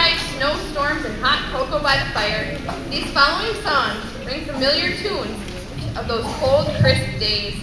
sunrise, snowstorms, and hot cocoa by the fire, these following songs bring familiar tunes of those cold, crisp days.